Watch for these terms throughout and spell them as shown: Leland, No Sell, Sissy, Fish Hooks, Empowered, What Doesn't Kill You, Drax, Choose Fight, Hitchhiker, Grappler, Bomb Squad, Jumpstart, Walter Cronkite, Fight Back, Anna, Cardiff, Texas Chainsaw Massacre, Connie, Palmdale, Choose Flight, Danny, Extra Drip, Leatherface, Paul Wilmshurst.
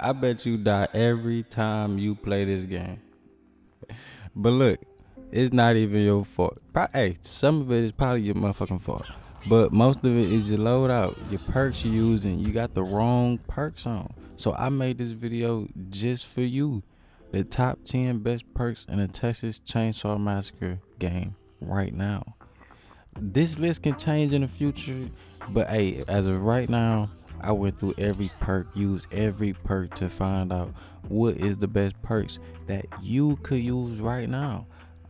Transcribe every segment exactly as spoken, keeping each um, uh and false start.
I bet you die every time you play this game. But look, it's not even your fault. Hey, some of it is probably your motherfucking fault, but most of it is your loadout, your perks you're using. You got the wrong perks on. So I made this video just for you. The top ten best perks in the Texas Chainsaw Massacre game right now. This list can change in the future, but hey, as of right now, I went through every perk, used every perk to find out what is the best perks that you could use right now.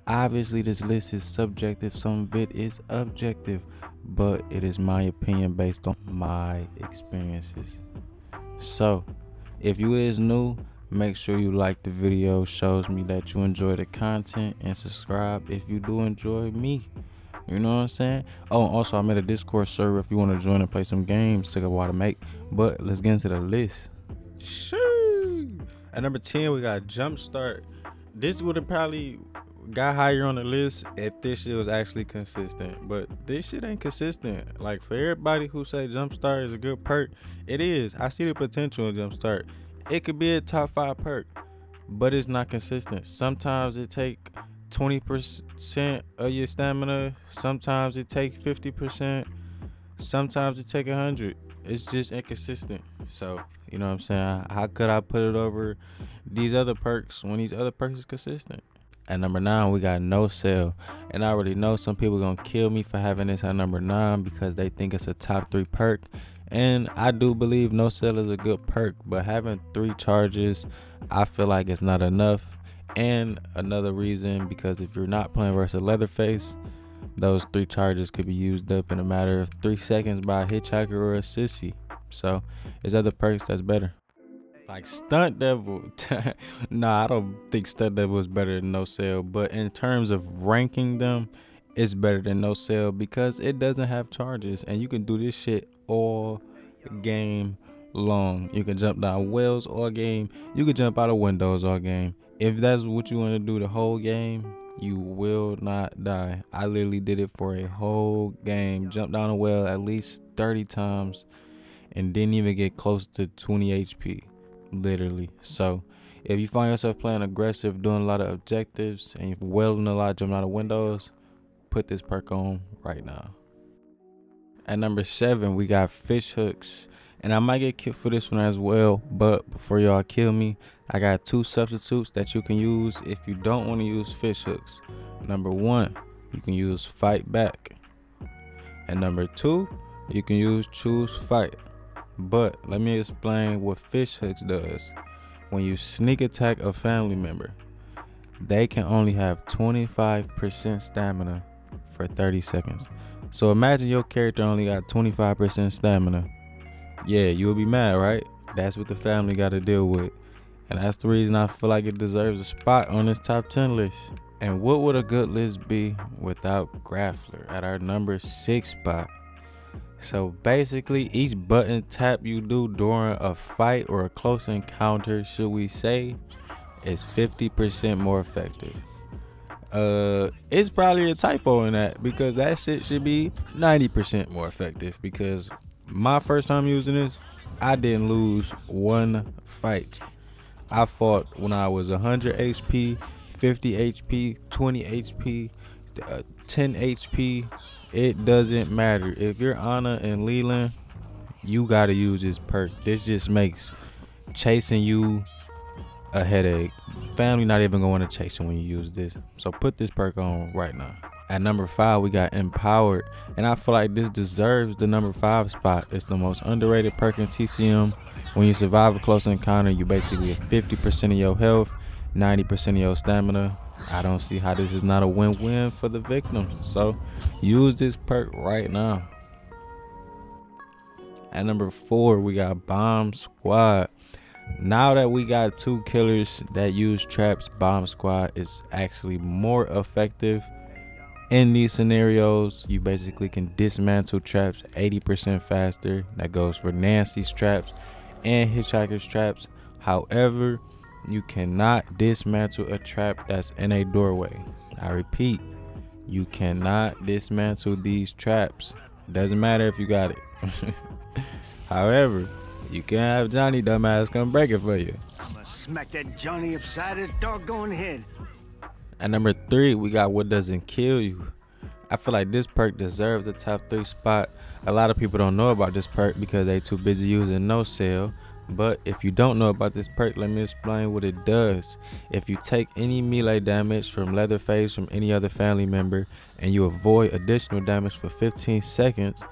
Obviously, this list is subjective, some of it is objective, but it is my opinion based on my experiences. So, if you is new, make sure you like the video. Shows me that you enjoy the content, and subscribe if you do enjoy me. You know what I'm saying? Oh, and also I made a Discord server if you want to join and play some games. Took a while to make, but let's get into the list. Shoo! At number ten, we got Jumpstart. This would have probably got higher on the list if this shit was actually consistent, but this shit ain't consistent. Like, for everybody who say Jumpstart is a good perk, it is. I see the potential in Jumpstart. It could be a top five perk, but it's not consistent. Sometimes it take twenty percent of your stamina, sometimes it take fifty percent, sometimes it take one hundred. It's just inconsistent. So, you know what I'm saying? How could I put it over these other perks when these other perks is consistent? At number nine, we got No Sell. And I already know some people gonna kill me for having this at number nine because they think it's a top three perk. And I do believe No Sell is a good perk, but having three charges, I feel like it's not enough. And another reason, because if you're not playing versus Leatherface, those three charges could be used up in a matter of three seconds by a Hitchhiker or a Sissy. So there's other perks that's better, like Stunt Double. Nah, I don't think Stunt Double is better than No Sell, but in terms of ranking them, it's better than No Sell because it doesn't have charges and you can do this shit all game long. You can jump down wells all game, you can jump out of windows all game. If that's what you want to do the whole game, you will not die. I literally did it for a whole game. Jumped down a well at least thirty times and didn't even get close to twenty H P, literally. So if you find yourself playing aggressive, doing a lot of objectives, and you're welding a lot, jumping out of windows, put this perk on right now. At number seven, we got Fish Hooks. And I might get killed for this one as well, but before y'all kill me, I got two substitutes that you can use if you don't want to use Fish Hooks. Number one, you can use Fight Back. And number two, you can use Choose Fight. But let me explain what Fish Hooks does. When you sneak attack a family member, they can only have twenty-five percent stamina for thirty seconds. So imagine your character only got twenty-five percent stamina. Yeah, you'll be mad, right? That's what the family got to deal with, and that's the reason I feel like it deserves a spot on this top ten list. And what would a good list be without Grappler at our number six spot? So basically, each button tap you do during a fight or a close encounter, should we say, is fifty percent more effective. Uh, it's probably a typo in that, because that shit should be ninety percent more effective, because my first time using this, I didn't lose one fight. I fought when I was one hundred H P, fifty H P, twenty H P, uh, ten H P. It doesn't matter. If you're Anna and Leland, you gotta use this perk. This just makes chasing you a headache. Family not even going to chase you when you use this. So put this perk on right now. At number five, we got Empowered, and I feel like this deserves the number five spot. It's the most underrated perk in T C M. When you survive a close encounter, you basically get fifty percent of your health, ninety percent of your stamina. I don't see how this is not a win-win for the victim. So use this perk right now. At number four, we got Bomb Squad. Now that we got two killers that use traps, Bomb Squad is actually more effective. In these scenarios, you basically can dismantle traps eighty percent faster. That goes for Nancy's traps and Hitchhiker's traps. However, you cannot dismantle a trap that's in a doorway. I repeat, you cannot dismantle these traps. Doesn't matter if you got it. However, You can't have Johnny dumbass come break it for you. I'ma smack that Johnny upside his doggone head. At number three, we got What Doesn't Kill You. I feel like this perk deserves a top three spot. A lot of people don't know about this perk because they too busy using No Sell. But if you don't know about this perk, let me explain what it does. If you take any melee damage from Leatherface, from any other family member, and you avoid additional damage for fifteen seconds,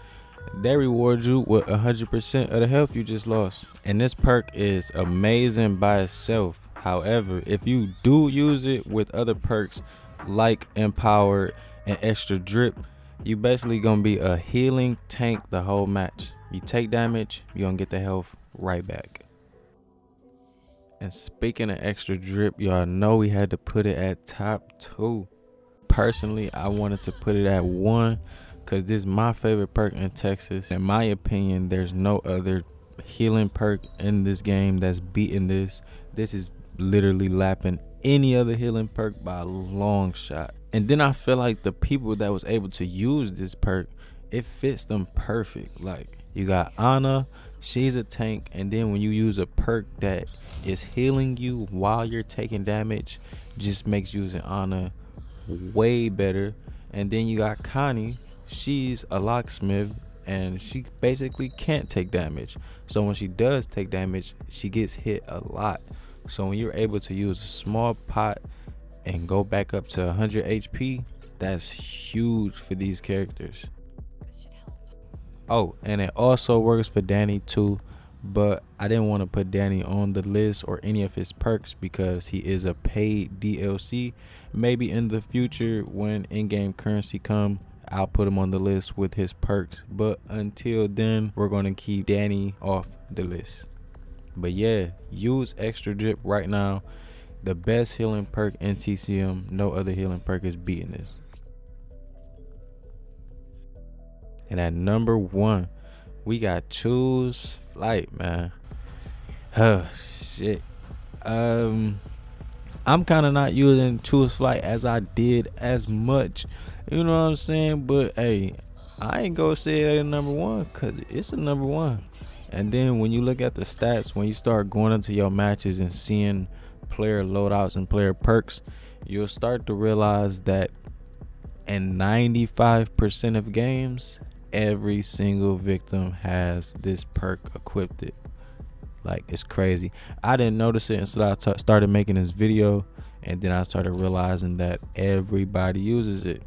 they reward you with one hundred percent of the health you just lost. And this perk is amazing by itself. However, if you do use it with other perks like Empowered and Extra Drip, you basically gonna be a healing tank the whole match. You take damage, you gonna get the health right back. And speaking of Extra Drip, y'all know we had to put it at top two. Personally, I wanted to put it at one because this is my favorite perk in Texas. In my opinion, there's no other healing perk in this game that's beating this. This is literally lapping any other healing perk by a long shot. And then I feel like the people that was able to use this perk, it fits them perfect. Like, you got Anna, she's a tank, and then when you use a perk that is healing you while you're taking damage, just makes using Anna way better. And then you got Connie, she's a locksmith, and she basically can't take damage. So when she does take damage, she gets hit a lot. So when you're able to use a small pot and go back up to one hundred H P, that's huge for these characters. Oh, and it also works for Danny too, but I didn't want to put Danny on the list or any of his perks because he is a paid D L C. Maybe in the future when in-game currency come, I'll put him on the list with his perks, but until then we're going to keep Danny off the list. But yeah, use Extra Drip right now. The best healing perk in T C M. No other healing perk is beating this. And at number one, we got Choose Flight, man. Oh, shit. Um, I'm kind of not using Choose Flight as I did as much. You know what I'm saying? But, hey, I ain't going to say it at number one because it's a number one. And then when you look at the stats, when you start going into your matches and seeing player loadouts and player perks, you'll start to realize that in ninety-five percent of games, every single victim has this perk equipped it. Like, it's crazy. I didn't notice it until I t started making this video, and then I started realizing that everybody uses it,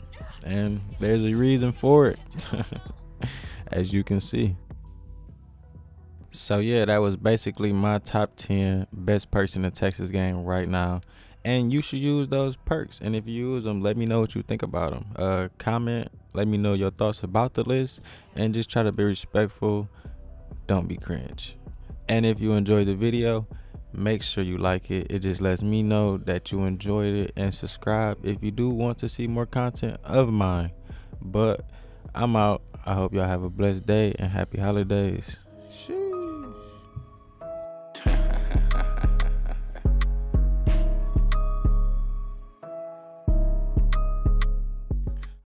and there's a reason for it. As you can see. So yeah, that was basically my top ten best perks in the Texas game right now. And you should use those perks, and if you use them, let me know what you think about them. Uh comment, let me know your thoughts about the list, and just try to be respectful, don't be cringe. And if you enjoyed the video, make sure you like it. It just lets me know that you enjoyed it, and subscribe if you do want to see more content of mine. But I'm out. I hope y'all have a blessed day and happy holidays.